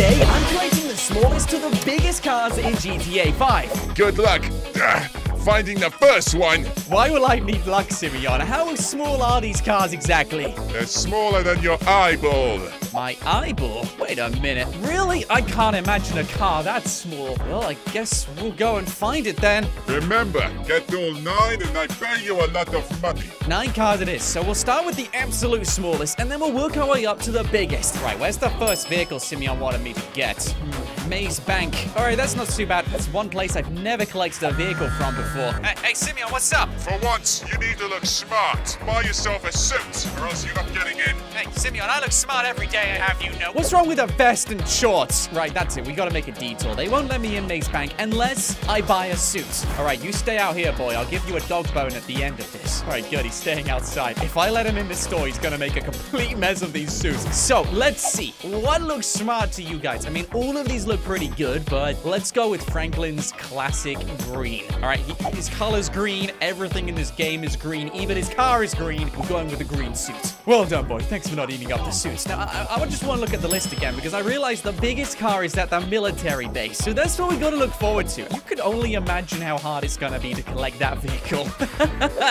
Today, I'm placing the smallest to the biggest cars in GTA 5. Good luck finding the first one. Why will I need luck, Simeon? How small are these cars exactly? They're smaller than your eyeball. My eyeball? Wait a minute. Really? I can't imagine a car that small. Well, I guess we'll go and find it then. Remember, get all 9 and I pay you a lot of money. 9 cars it is, so we'll start with the absolute smallest and then we'll work our way up to the biggest. Right, where's the first vehicle Simeon wanted me to get? Maze Bank. Alright, that's not too bad. That's one place I've never collected a vehicle from before. Hey, Simeon, what's up? For once, you need to look smart. Buy yourself a suit, or else you're not getting in. Hey, Simeon, I look smart every day. I have you know. What's wrong with a vest and shorts? Right, that's it. We gotta make a detour. They won't let me in Maze Bank unless I buy a suit. All right, you stay out here, boy. I'll give you a dog bone at the end of this. All right, good. He's staying outside. If I let him in the store, he's gonna make a complete mess of these suits. So, let's see. What looks smart to you guys? I mean, all of these look pretty good, but let's go with Franklin's classic green. All right, his color's green. Everything in this game is green. Even his car is green. We're going with a green suit. Well done, boy. Thanks for not eating up the suits. Now, I just want to look at the list again because I realized the biggest car is at the military base. So that's what we got to look forward to. You could only imagine how hard it's going to be to collect that vehicle.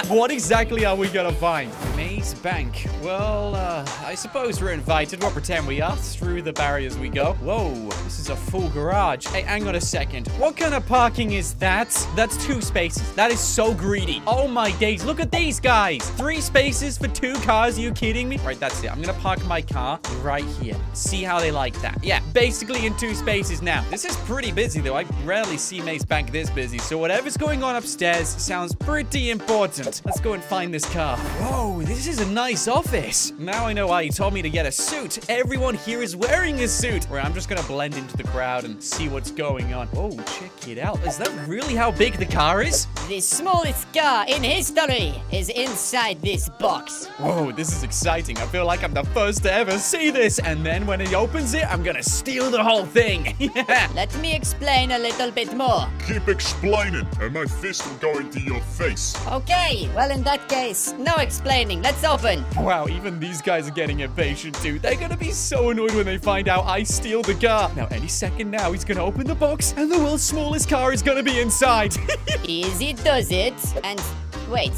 What exactly are we going to find? Maze Bank. Well, I suppose we're invited. We'll pretend we are. Through the barriers we go. Whoa, this is a full garage. Hey, hang on a second. What kind of parking is that? That's 2 spaces. That is so greedy. Oh my days. Look at these guys. 3 spaces for 2 cars. Are you kidding me? Right, that's it. I'm going to park my car right here. See how they like that. Yeah, basically in 2 spaces now. This is pretty busy, though. I rarely see Maze Bank this busy, so whatever's going on upstairs sounds pretty important. Let's go and find this car. Whoa, this is a nice office. Now I know why you told me to get a suit. Everyone here is wearing a suit. Right, I'm just gonna blend into the crowd and see what's going on. Oh, check it out. Is that really how big the car is? The smallest car in history is inside this box. Whoa, this is exciting. I feel like I'm the first to ever see this, and then when he opens it, I'm gonna steal the whole thing. Yeah. Let me explain a little bit more. Keep explaining, and my fist will go into your face. Okay, well in that case, no explaining. Let's open. Wow, even these guys are getting impatient too. They're gonna be so annoyed when they find out I steal the car. Now, any second now, he's gonna open the box, and the world's smallest car is gonna be inside. Easy does it, and wait.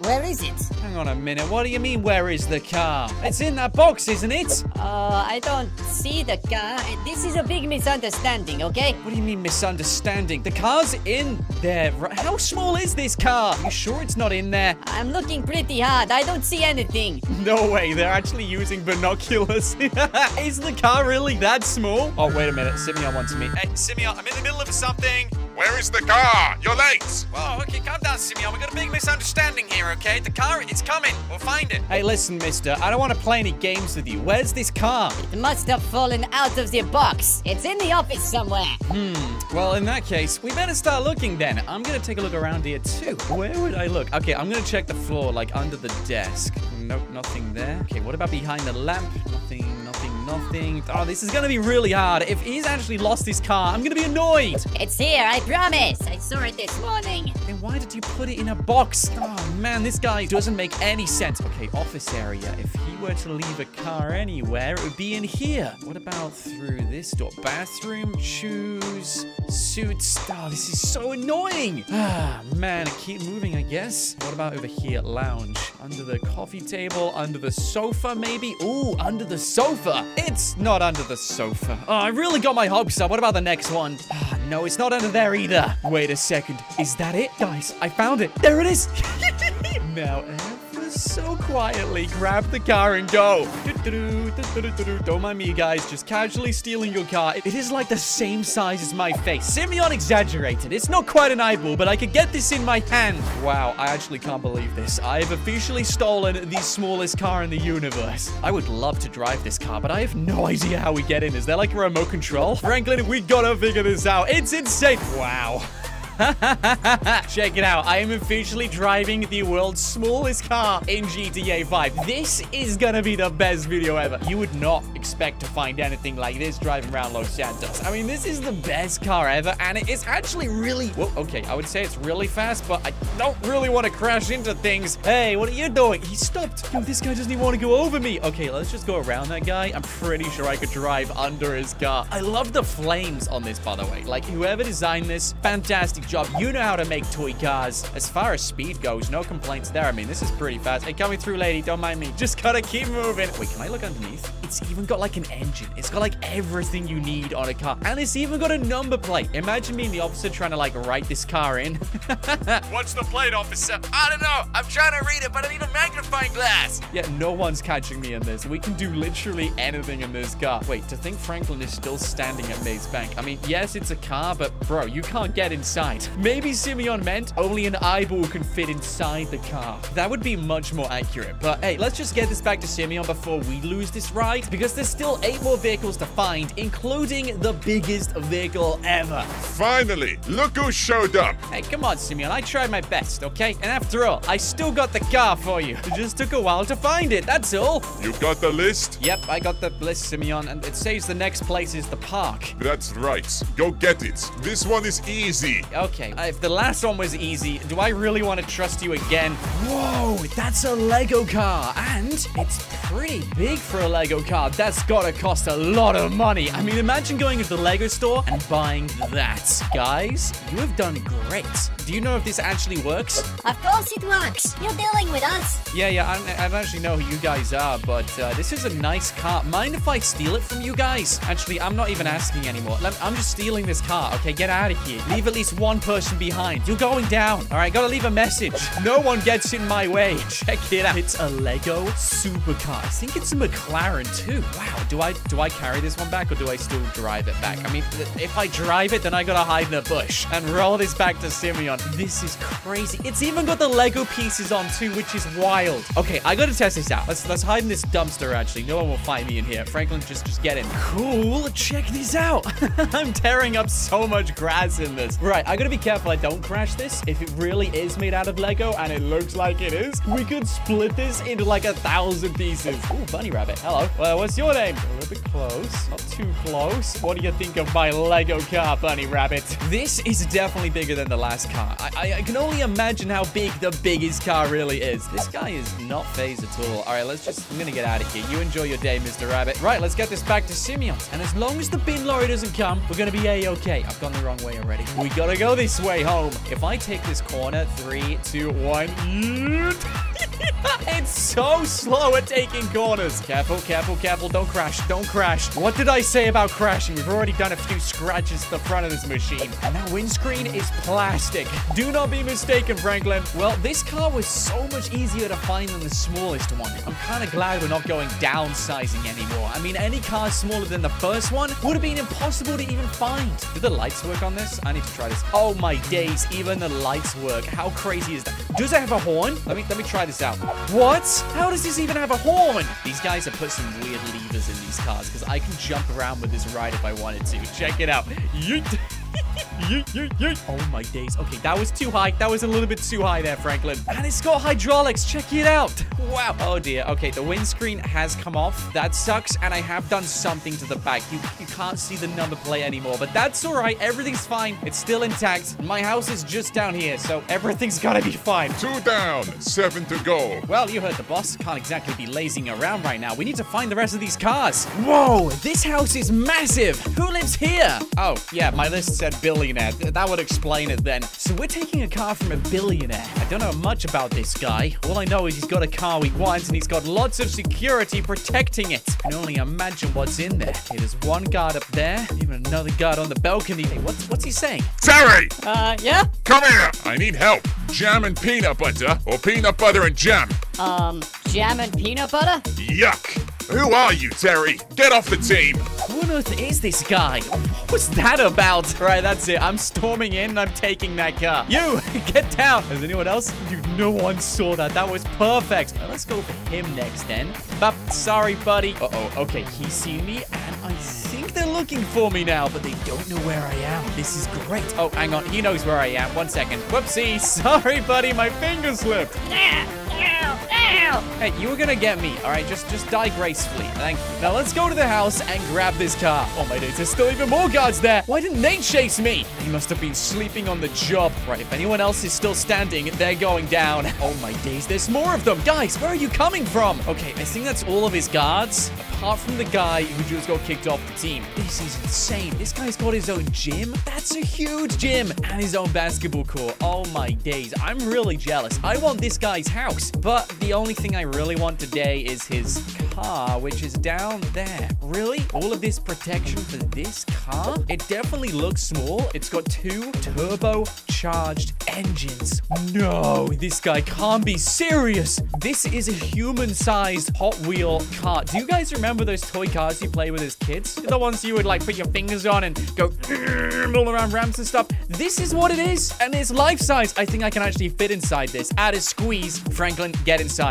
Where is it? Hang on a minute. What do you mean, where is the car? It's in that box, isn't it? I don't see the car. This is a big misunderstanding, okay? What do you mean, misunderstanding? The car's in there. How small is this car? Are you sure it's not in there? I'm looking pretty hard. I don't see anything. No way. They're actually using binoculars. Is the car really that small? Oh, wait a minute. Simeon wants me. Hey, Simeon, I'm in the middle of something. Where is the car? You're late! Oh, okay, calm down, Simeon. We got a big misunderstanding here, okay? The car, it's coming. We'll find it. Hey, listen, mister. I don't want to play any games with you. Where's this car? It must have fallen out of the box. It's in the office somewhere. Well, in that case, we better start looking then. I'm going to take a look around here, too. Where would I look? Okay, I'm going to check the floor, like, under the desk. Nope, nothing there. Okay, what about behind the lamp? Nothing. Oh, this is gonna be really hard. If he's actually lost his car, I'm gonna be annoyed. It's here, I promise. I saw it this morning. Then why did you put it in a box? Oh, man, this guy doesn't make any sense. Okay, office area. If he were to leave a car anywhere, it would be in here. What about through this door? Bathroom, shoes, suits. Oh, this is so annoying. Ah, man, I keep moving, I guess. What about over here? Lounge. Under the coffee table, under the sofa, maybe? Ooh, under the sofa. It's not under the sofa. Oh, I really got my hopes up. What about the next one? Ah, no, it's not under there either. Wait a second. Is that it? Guys, I found it. There it is. Now, ever so quietly grab the car and go. Don't mind me, guys. Just casually stealing your car. It is like the same size as my face. Simeon exaggerated. It's not quite an eyeball, but I could get this in my hand. Wow, I actually can't believe this. I have officially stolen the smallest car in the universe. I would love to drive this car, but I have no idea how we get in. Is there like a remote control? Franklin, we gotta figure this out. It's insane. Wow. Check it out. I am officially driving the world's smallest car in GTA 5. This is gonna be the best video ever. You would not expect to find anything like this driving around Los Santos. I mean, this is the best car ever, and it is actually really... Whoa, okay, I would say it's really fast, but I don't really want to crash into things. Hey, what are you doing? He stopped. Yo, this guy doesn't even want to go over me. Okay, let's just go around that guy. I'm pretty sure I could drive under his car. I love the flames on this, by the way. Like, whoever designed this, fantastic job. You know how to make toy cars. As far as speed goes, no complaints there. I mean, this is pretty fast. Hey, coming through, lady. Don't mind me. Just gotta keep moving. Wait, can I look underneath? It's even got, like, an engine. It's got, like, everything you need on a car. And it's even got a number plate. Imagine me and the officer trying to, like, write this car in. What's the plate, officer? I don't know. I'm trying to read it, but I need a magnifying glass. Yeah, no one's catching me in this. We can do literally anything in this car. Wait, to think Franklin is still standing at Maze Bank. I mean, yes, it's a car, but, bro, you can't get inside. Maybe Simeon meant only an eyeball can fit inside the car. That would be much more accurate. But, hey, let's just get this back to Simeon before we lose this ride, because there's still 8 more vehicles to find, including the biggest vehicle ever. Finally, look who showed up. Hey, come on, Simeon. I tried my best, okay? And after all, I still got the car for you. It just took a while to find it, that's all. You got the list? Yep, I got the list, Simeon, and it says the next place is the park. That's right. Go get it. This one is easy. Okay, if the last one was easy, do I really want to trust you again? Whoa, that's a Lego car, and it's pretty big for a Lego car. That's gotta cost a lot of money. I mean, imagine going to the Lego store and buying that. Guys, you have done great. Do you know if this actually works? Of course it works. You're dealing with us. Yeah, I actually know who you guys are, but this is a nice car. Mind if I steal it from you guys? Actually, I'm not even asking anymore. I'm just stealing this car, okay? Get out of here. Leave at least one person behind. You're going down. All right, gotta leave a message. No one gets in my way. Check it out. It's a Lego supercar. I think it's a McLaren too. Wow, do I carry this one back, or do I still drive it back? I mean, if I drive it, then I gotta hide in a bush and roll this back to Simeon. This is crazy. It's even got the Lego pieces on too, which is wild. Okay, I gotta test this out. Let's hide in this dumpster, actually. No one will find me in here. Franklin, just get in. Cool, check this out. I'm tearing up so much grass in this. Right, I gotta be careful I don't crash this. If it really is made out of Lego, and it looks like it is, we could split this into like 1,000 pieces. Ooh, bunny rabbit, hello. Well, what's your name? A little bit close, not too close. What do you think of my Lego car, bunny rabbit? This is definitely bigger than the last car. I can only imagine how big the biggest car really is. This guy is not phased at all. All right, I'm gonna get out of here. You enjoy your day, Mr. Rabbit. Right, let's get this back to Simeon. And as long as the bin lorry doesn't come, we're gonna be A-okay. I've gone the wrong way already. We gotta go this way home. If I take this corner, 3, 2, 1. It's so slow at taking corners. Careful, careful, careful. Don't crash. Don't crash. What did I say about crashing? We've already done a few scratches to the front of this machine. And that windscreen is plastic. Do not be mistaken, Franklin. Well, this car was so much easier to find than the smallest one. I'm kind of glad we're not going downsizing anymore. I mean, any car smaller than the first one would have been impossible to even find. Do the lights work on this? I need to try this. Oh my days, even the lights work. How crazy is that? Does it have a horn? Let me try this out. What? How does this even have a horn? These guys have put some weird levers in these cars because I can jump around with this ride if I wanted to. Check it out. Yeet. Oh my days. Okay, that was too high. That was a little bit too high there, Franklin. And it's got hydraulics. Check it out. Wow. Oh dear. Okay, the windscreen has come off. That sucks. And I have done something to the back. You can't see the number plate anymore, but that's all right. Everything's fine. It's still intact. My house is just down here, so everything's gotta be fine. 2 down, 7 to go. Well, you heard the boss. Can't exactly be lazing around right now. We need to find the rest of these cars. Whoa, this house is massive. Who lives here? Oh, yeah, my list said billionaire. That would explain it then. So we're taking a car from a billionaire. I don't know much about this guy. All I know is he's got a car we want, and he's got lots of security protecting it. I can only imagine what's in there. Okay, there's one guard up there, even another guard on the balcony. Hey, what's he saying? Terry! Yeah? Come here! I need help. Jam and peanut butter, or peanut butter and jam. Jam and peanut butter? Yuck! Who are you, Terry? Get off the team! Who on earth is this guy? What's that about? Right, that's it. I'm storming in and I'm taking that car. You, get down! Is anyone else? Dude, no one saw that. That was perfect. Now, let's go for him next then. But sorry, buddy. Uh-oh, okay. He's seen me and I think like they're looking for me now, but they don't know where I am. This is great. Oh, hang on. He knows where I am. 1 second. Whoopsie. Sorry, buddy. My finger slipped. Hey, you were gonna get me. All right, just die gracefully. Thank you. Now let's go to the house and grab this car. Oh my days, there's still even more guards there. Why didn't they chase me? They must have been sleeping on the job. Right, if anyone else is still standing, they're going down. Oh my days, there's more of them. Guys, where are you coming from? Okay, I think that's all of his guards, apart from the guy who just got kicked off the team. This is insane. This guy's got his own gym. That's a huge gym. And his own basketball court. Oh my days, I'm really jealous. I want this guy's house, but the only thing I really want today is his car, which is down there. Really? All of this protection for this car? It definitely looks small. It's got 2 turbocharged engines. No, this guy can't be serious. This is a human-sized Hot Wheel car. Do you guys remember those toy cars you play with as kids? The ones you would, like, put your fingers on and go all around ramps and stuff? This is what it is, and it's life-size. I think I can actually fit inside this. Add a squeeze. Franklin, get inside.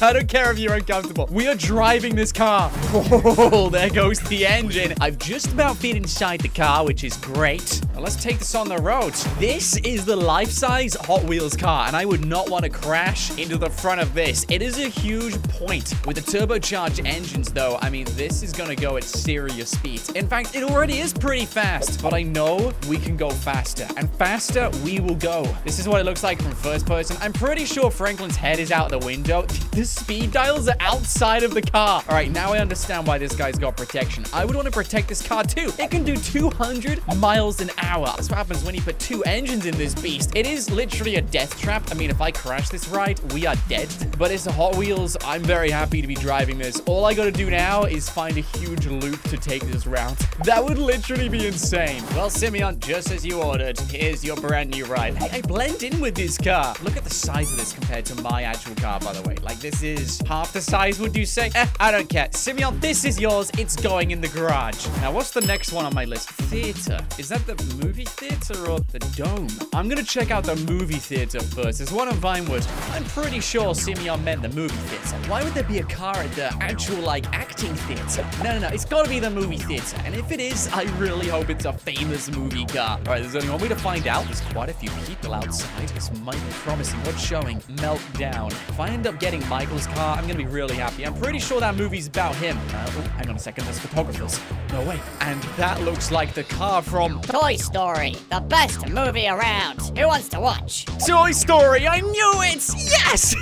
I don't care if you're uncomfortable. We are driving this car. Oh, there goes the engine. I've just about fit inside the car, which is great. Now, let's take this on the road. This is the life-size Hot Wheels car, and I would not want to crash into the front of this. It is a huge point. With the turbocharged engines, though, I mean, this is going to go at serious speeds. In fact, it already is pretty fast, but I know we can go faster, and faster we will go. This is what it looks like from first person. I'm pretty sure Franklin's head is out the window. The speed dials are outside of the car. All right, now I understand why this guy's got protection. I would want to protect this car too. It can do 200 miles an hour. That's what happens when you put 2 engines in this beast. It is literally a death trap. I mean, if I crash this ride, we are dead. But it's a Hot Wheels. I'm very happy to be driving this. All I got to do now is find a huge loop to take this round. That would literally be insane. Well, Simeon, just as you ordered, here's your brand new ride. Hey, I blend in with this car. Look at the size of this compared to my actual car, by the way. Like, this is half the size, would you say? Eh, I don't care. Simeon, this is yours. It's going in the garage. Now, what's the next one on my list? Theater. Is that the movie theater or the dome? I'm going to check out the movie theater first. There's one on Vinewood. I'm pretty sure Simeon meant the movie theater. Why would there be a car at the actual, like, acting theater? No. It's got to be the movie theater. And if it is, I really hope it's a famous movie car. All right, there's only one way to find out. There's quite a few people outside. This might be promising. What's showing? Meltdown. If I end up getting Michael's car, I'm gonna be really happy. I'm pretty sure that movie's about him. Oh, hang on a second, there's photographers. No way. And that looks like the car from Toy Story, the best movie around. Who wants to watch? Toy Story, I knew it! Yes!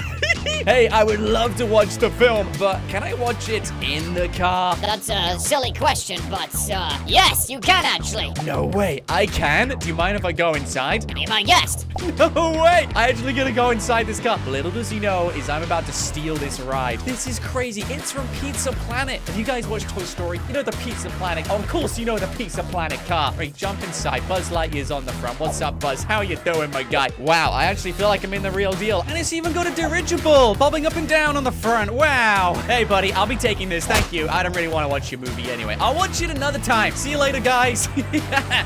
Hey, I would love to watch the film, but can I watch it in the car? That's a silly question, but yes, you can actually. No way, I can? Do you mind if I go inside? Be my guest. No way, I actually gonna go inside this car. Little does he know is I'm about to steal this ride. This is crazy, it's from Pizza Planet. Have you guys watched Toy Story? You know the Pizza Planet. Oh, of course you know the Pizza Planet car. Right, jump inside, Buzz Lightyear's on the front. What's up, Buzz? How you doing, my guy? Wow, I actually feel like I'm in the real deal. And it's even got a dirigible bobbing up and down on the front. Wow. Hey, buddy, I'll be taking this, thank you. I don't really want to watch your movie anyway. I'll watch it another time. See you later, guys.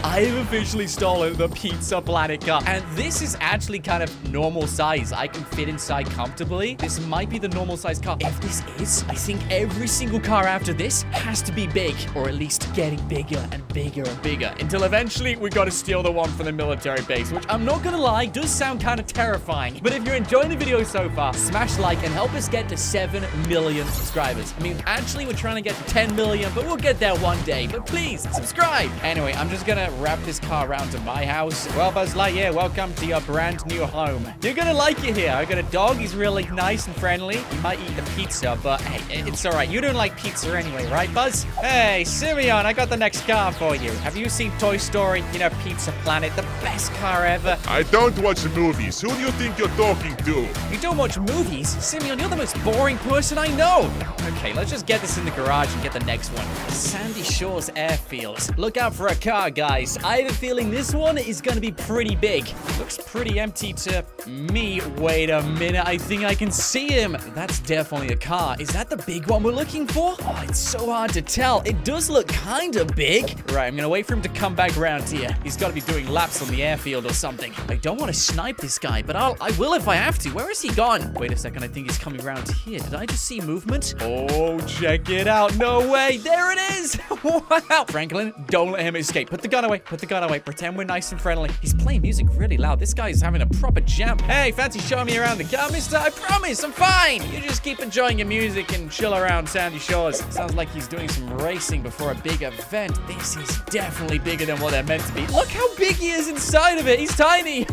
I've officially stolen the Pizza Planet car. And this is actually kind of normal size. I can fit inside comfortably. This might be the normal size car. If this is, I think every single car after this has to be big, or at least getting bigger and bigger and bigger, until eventually we gotta steal the one from the military base, which I'm not gonna lie, does sound kind of terrifying. But if you're enjoying the video so far, smash like and help us get to 7 million subscribers. I mean, actually, we're trying to get to 10 million, but we'll get there one day. But please, subscribe. Anyway, I'm just gonna wrap this car around to my house. Well, Buzz Lightyear, welcome to your brand new home. You're gonna like it here. I got a dog. He's really nice and friendly. You might eat the pizza, but hey, it's all right. You don't like pizza anyway, right, Buzz? Hey, Simeon, I got the next car for you. Have you seen Toy Story? You know, Pizza Planet, the best car ever. I don't watch movies. Who do you think you're talking to? You don't watch movies? Simeon, you're the most boring person I know. Okay, let's just get this in the garage and get the next one. Sandy Shores Airfield. Look out for a car, guys. I have a feeling this one is going to be pretty big. Looks pretty empty to me. Wait a minute. I think I can see him. That's definitely a car. Is that the big one we're looking for? Oh, it's so hard to tell. It does look kind of big. Right, I'm going to wait for him to come back around here. He's got to be doing laps on the airfield or something. I don't want to snipe this guy, but I will if I have to. Where is he gone? Wait a a second. I think he's coming around here. Did I just see movement? Oh, check it out. No way. There it is. Wow. Franklin, don't let him escape. Put the gun away. Put the gun away. Pretend we're nice and friendly. He's playing music really loud. This guy is having a proper jam. Hey, fancy showing me around the car, mister? I promise I'm fine. You just keep enjoying your music and chill around Sandy Shores. Sounds like he's doing some racing before a big event. This is definitely bigger than what they're meant to be. Look how big he is inside of it. He's tiny.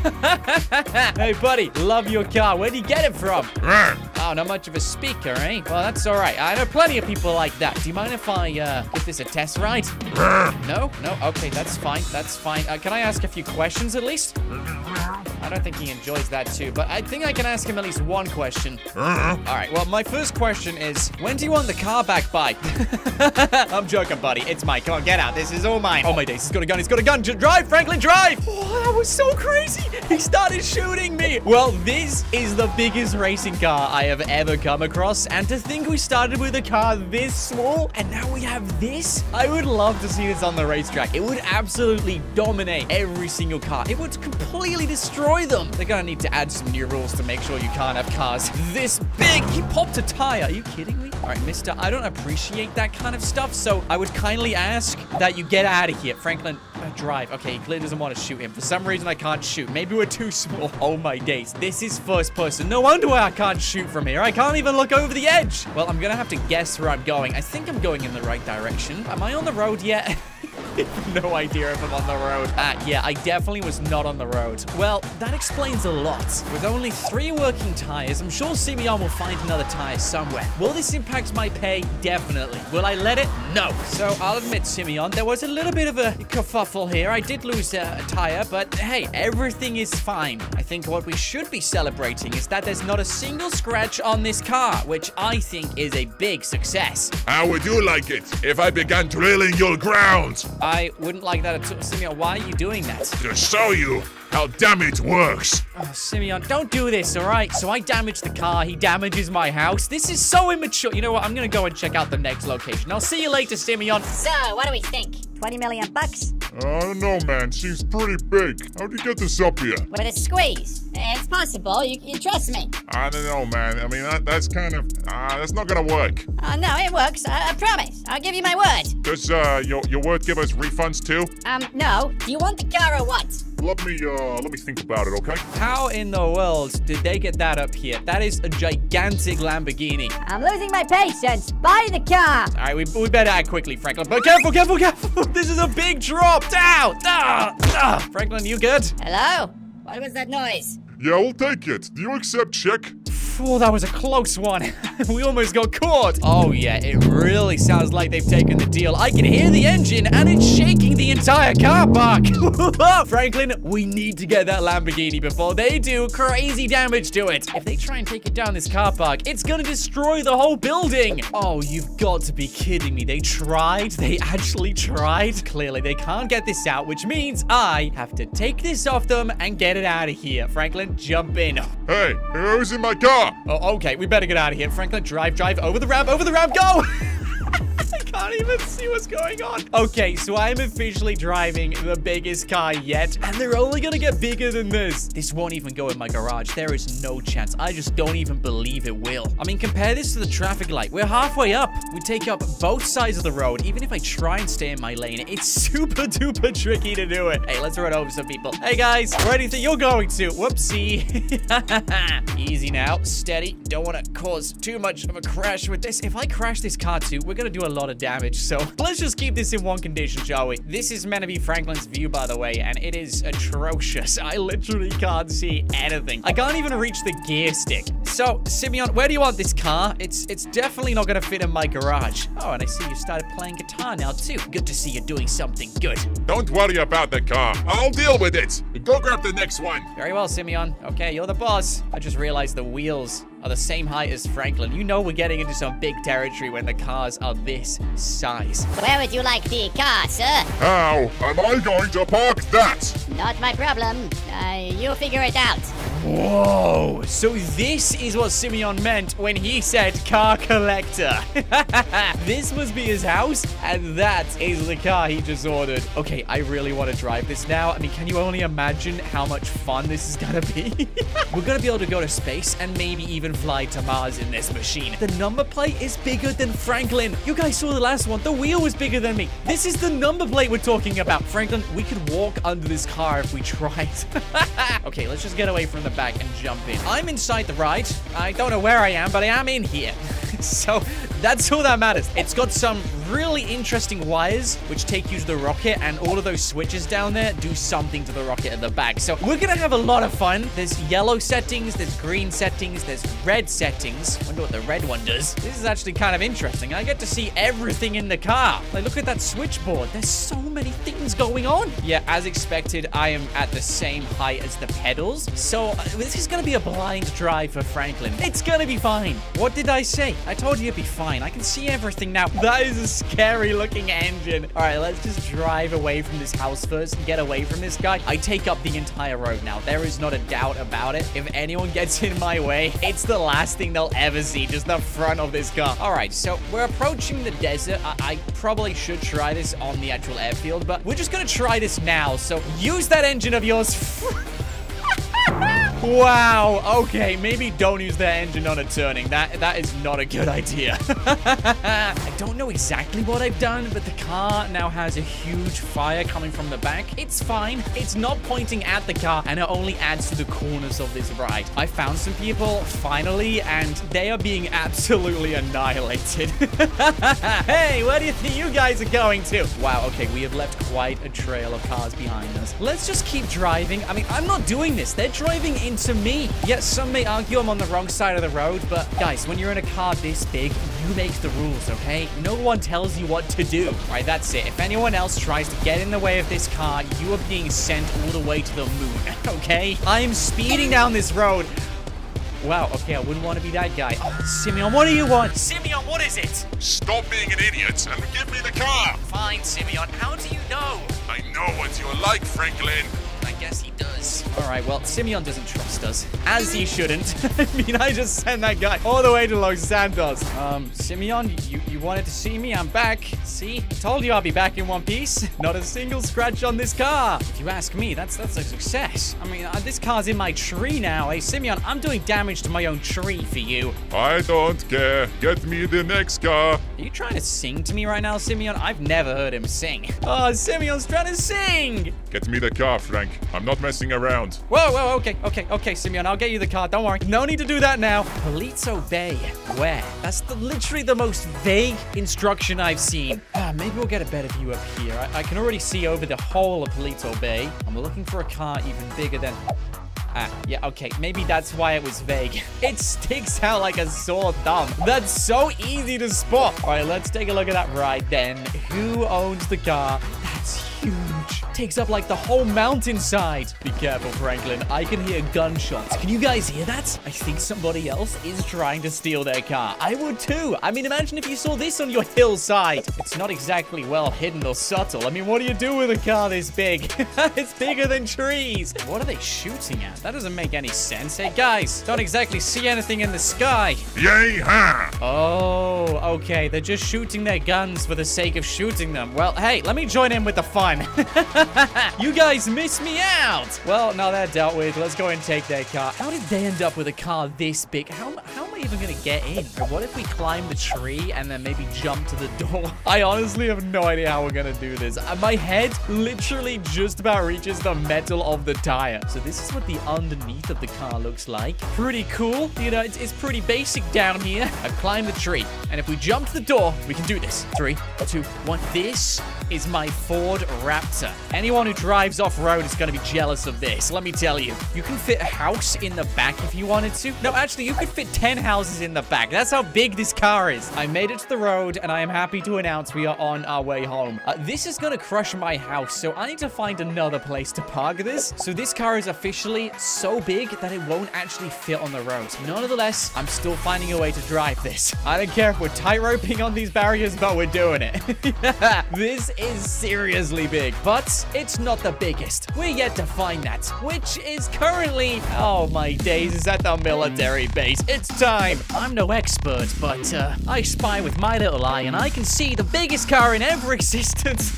Hey, buddy. Love your car. Where'd you get it from? Oh, not much of a speaker, eh? Well, that's all right. I know plenty of people like that. Do you mind if I give this a test ride? No? No? Okay, that's fine. That's fine. Can I ask a few questions at least? I don't think he enjoys that too, but I think I can ask him at least one question. All right, well, my first question is, when do you want the car back by? I'm joking, buddy. It's mine. Come on, get out. This is all mine. Oh, my days. He's got a gun. He's got a gun. Drive, Franklin, drive. Oh, that was so crazy. He started shooting me. Well, this is the biggest racing car I have ever come across, and to think we started with a car this small, and now we have this? I would love to see this on the racetrack. It would absolutely dominate every single car. It would completely destroy them. They're gonna need to add some new rules to make sure you can't have cars this big. He popped a tire. Are you kidding me? All right, mister, I don't appreciate that kind of stuff, so I would kindly ask that you get out of here. Franklin, drive. Okay, he clearly doesn't want to shoot him. For some reason, I can't shoot. Maybe we're too small. Oh, my days. This is first person. No wonder why I can't shoot from here. I can't even look over the edge. Well, I'm gonna have to guess where I'm going. I think I'm going in the right direction. Am I on the road yet? No idea if I'm on the road. Yeah, I definitely was not on the road. Well, that explains a lot. With only 3 working tires, I'm sure Simeon will find another tire somewhere. Will this impact my pay? Definitely. Will I let it? No. So I'll admit, Simeon, there was a little bit of a kerfuffle here. I did lose a tire, but hey, everything is fine. I think what we should be celebrating is that there's not a single scratch on this car, which I think is a big success. How would you like it if I began drilling your ground? I wouldn't like that at all. Simeon, why are you doing that? To show you how damage works. Oh, Simeon, don't do this, all right? So I damage the car, he damages my house. This is so immature. You know what? I'm gonna go and check out the next location. I'll see you later, Simeon. So, what do we think? 20 million bucks? I don't know, man. Seems pretty big. How'd you get this up here? With a squeeze. It's possible. You trust me. I don't know, man. I mean, that's kind of... that's not gonna work. Oh, no, it works. I promise. I'll give you my word. Does your word give us refunds, too? No. Do you want the car or what? Let me think about it, okay? How in the world did they get that up here? That is a gigantic Lamborghini. I'm losing my patience. Buy the car. All right, we better act quickly, Franklin. But careful, careful, careful. This is a big drop. Down. Franklin, you good? Hello? What was that noise? Yeah, we'll take it. Do you accept check? Oh, that was a close one. We almost got caught. Oh, yeah, it really sounds like they've taken the deal. I can hear the engine, and it's shaking the entire car park. Franklin, we need to get that Lamborghini before they do crazy damage to it. If they try and take it down this car park, it's going to destroy the whole building. Oh, you've got to be kidding me. They tried. They actually tried. Clearly, they can't get this out, which means I have to take this off them and get it out of here. Franklin, jump in. Hey, who's in my car? Oh, okay, we better get out of here. Franklin, drive, over the ramp, go! I can't even see what's going on. Okay, so I'm officially driving the biggest car yet, and they're only gonna get bigger than this. This won't even go in my garage. There is no chance. I just don't even believe it will. I mean, compare this to the traffic light. We're halfway up. We take up both sides of the road. Even if I try and stay in my lane, it's super duper tricky to do it. Hey, let's run over some people. Hey, guys, where do you think you're going to? Whoopsie. Easy now, steady. Don't want to cause too much of a crash with this. If I crash this car too, we're gonna do a lot of damage, so let's just keep this in one condition, shall we? This is meant to be Franklin's view, by the way, and it is atrocious. I literally can't see anything. I can't even reach the gear stick. So, Simeon, where do you want this car? It's definitely not gonna fit in my garage. Oh, and I see you started playing guitar now, too. Good to see you're doing something good. Don't worry about the car. I'll deal with it. Go grab the next one. Very well, Simeon. Okay, you're the boss. I just realized the wheels are the same height as Franklin. You know we're getting into some big territory when the cars are this size. Where would you like the car, sir? How am I going to park that? Not my problem. You figure it out. Whoa, so this is what Simeon meant when he said car collector. This must be his house, and that is the car he just ordered. Okay, I really want to drive this now. I mean, can you only imagine how much fun this is gonna be? We're gonna be able to go to space and maybe even fly to Mars in this machine. The number plate is bigger than Franklin. You guys saw the last one. The wheel was bigger than me. This is the number plate we're talking about. Franklin, we could walk under this car if we tried. Okay, let's just get away from the back and jump in. I'm inside the ride. I don't know where I am, but I am in here. So that's all that matters. It's got some really interesting wires which take you to the rocket, and all of those switches down there do something to the rocket at the back. So we're gonna have a lot of fun. There's yellow settings, there's green settings, there's red settings. I wonder what the red one does. This is actually kind of interesting. I get to see everything in the car. Like, look at that switchboard. There's so many things going on. Yeah, as expected, I am at the same height as the pedals. So this is gonna be a blind drive for Franklin. It's gonna be fine. What did I say? I told you it'd be fine. I can see everything now. That is a scary looking engine. All right, let's just drive away from this house first and get away from this guy. I take up the entire road now. There is not a doubt about it. If anyone gets in my way, it's the last thing they'll ever see, just the front of this car. All right, so we're approaching the desert. I probably should try this on the actual airfield, but we're just gonna try this now. So use that engine of yours. Wow, okay, maybe don't use their engine on a turning. That is not a good idea. I don't know exactly what I've done, but the car now has a huge fire coming from the back. It's fine. It's not pointing at the car, and it only adds to the corners of this ride. I found some people, finally, and they are being absolutely annihilated. Hey, where do you think you guys are going to? Wow, okay, we have left quite a trail of cars behind us. Let's just keep driving. I mean, I'm not doing this. They're driving in to me. Yes, some may argue I'm on the wrong side of the road, but guys, when you're in a car this big, you make the rules, okay? No one tells you what to do. All right, that's it. If anyone else tries to get in the way of this car, you are being sent all the way to the moon, okay? I am speeding down this road. Wow, okay, I wouldn't want to be that guy. Oh, Simeon, what do you want? Simeon, what is it? Stop being an idiot and give me the car. Fine, Simeon, how do you know? I know what you're like, Franklin. Yes, he does. All right, well, Simeon doesn't trust us, as he shouldn't. I mean, I just sent that guy all the way to Los Santos. Simeon, you wanted to see me? I'm back. See? Told you I'll be back in one piece. Not a single scratch on this car. If you ask me, that's a success. I mean, this car's in my tree now. Hey, Simeon, I'm doing damage to my own tree for you. I don't care. Get me the next car. Are you trying to sing to me right now, Simeon? I've never heard him sing. Oh, Simeon's trying to sing. Get me the car, Frank. I'm not messing around. Whoa, whoa, okay, Simeon, I'll get you the car. Don't worry. No need to do that now. Polito Bay, where? That's literally the most vague instruction I've seen. Maybe we'll get a better view up here. I can already see over the whole of Polito Bay. I'm looking for a car even bigger than... yeah, okay, maybe that's why it was vague. It sticks out like a sore thumb. That's so easy to spot. All right, let's take a look at that ride then. Who owns the car? That's huge. Takes up like the whole mountainside. Be careful, Franklin. I can hear gunshots. Can you guys hear that? I think somebody else is trying to steal their car. I would too. I mean, imagine if you saw this on your hillside. It's not exactly well hidden or subtle. I mean, what do you do with a car this big? It's bigger than trees. What are they shooting at? That doesn't make any sense. Hey, guys, don't exactly see anything in the sky. Yay-ha! Oh, okay. They're just shooting their guns for the sake of shooting them. Well, hey, let me join in with the fun. You guys miss me out. Well, now they're dealt with. Let's go and take their car. How did they end up with a car this big? How am I even gonna get in? What if we climb the tree and then maybe jump to the door? I honestly have no idea how we're gonna do this. My head literally just about reaches the metal of the tire. So this is what the underneath of the car looks like. Pretty cool. You know, it's pretty basic down here. I've climbed the tree. And if we jump to the door, we can do this. 3, 2, 1. This is my Ford Raptor. Anyone who drives off-road is going to be jealous of this. Let me tell you. You can fit a house in the back if you wanted to. No, actually, you could fit 10 houses houses in the back. That's how big this car is. I made it to the road, and I am happy to announce we are on our way home. This is gonna crush my house, so I need to find another place to park this. So this car is officially so big that it won't actually fit on the road. Nonetheless, I'm still finding a way to drive this. I don't care if we're tight roping on these barriers, but we're doing it. This is seriously big, but it's not the biggest. We're yet to find that, which is currently... Oh my days, is at the military base. It's time. I'm no expert, but I spy with my little eye, and I can see the biggest car in ever existence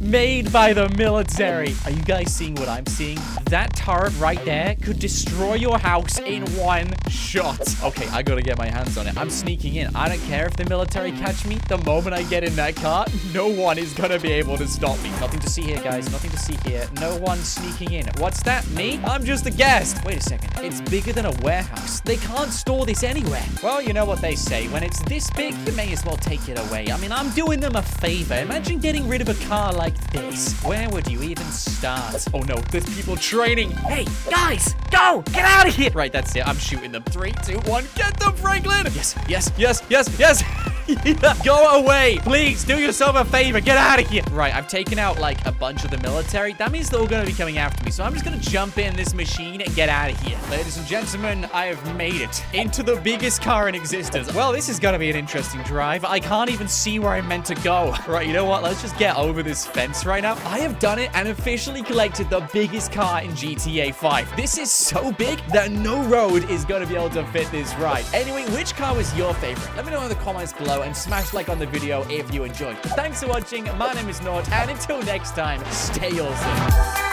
made by the military. Are you guys seeing what I'm seeing? That turret right there could destroy your house in one shot. Okay, I gotta get my hands on it. I'm sneaking in. I don't care if the military catch me. The moment I get in that car, no one is gonna be able to stop me. Nothing to see here, guys. Nothing to see here. No one sneaking in. What's that? Me? I'm just a guest. Wait a second. It's bigger than a warehouse. They can't store this anywhere. Well, you know what they say. When it's this big, you may as well take it away. I mean, I'm doing them a favor. Imagine getting rid of a car like this. Where would you even start? Oh, no. There's people training. Hey, guys, go! Get out of here! Right, that's it. I'm shooting them. 3, 2, 1. Get them, Franklin! Yes, yes, yes, yes, yes! Go away. Please, do yourself a favor. Get out of here. Right, I've taken out, like, a bunch of the military. That means they're all going to be coming after me. So I'm just going to jump in this machine and get out of here. Ladies and gentlemen, I have made it into the biggest car in existence. Well, this is going to be an interesting drive. I can't even see where I'm meant to go. Right, you know what? Let's just get over this fence right now. I have done it and officially collected the biggest car in GTA 5. This is so big that no road is going to be able to fit this ride. Anyway, which car was your favorite? Let me know in the comments below. And smash like on the video if you enjoyed. Thanks for watching. My name is Nord, and until next time, stay awesome.